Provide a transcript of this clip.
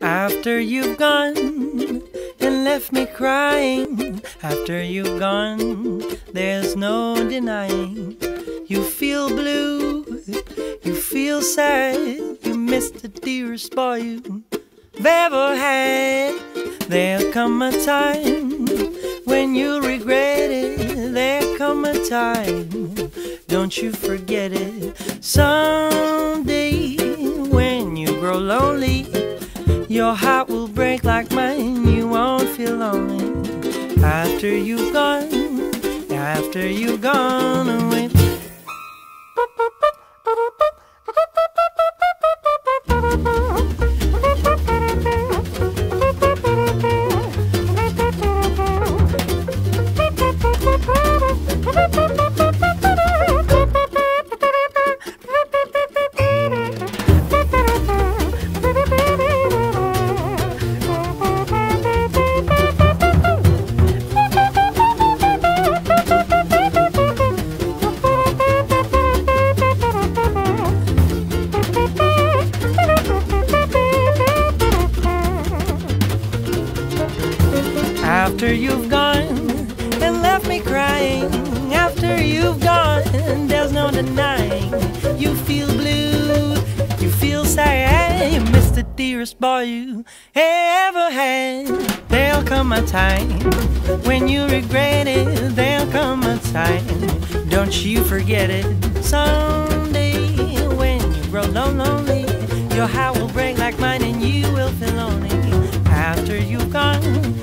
After you've gone and left me crying, after you've gone, there's no denying. You feel blue, you feel sad, you miss the dearest boy you've ever had. There'll come a time when you'll regret it. There'll come a time, don't you forget it. Someday when you grow lonely, your heart will break like mine, you won't feel lonely. After you've gone, after you've gone away. After you've gone and left me crying, after you've gone, there's no denying. You feel blue, you feel sad, you miss the dearest boy you ever had. There'll come a time when you regret it. There'll come a time, don't you forget it. Someday when you grow lonely, your heart will break like mine and you will feel lonely. After you've gone,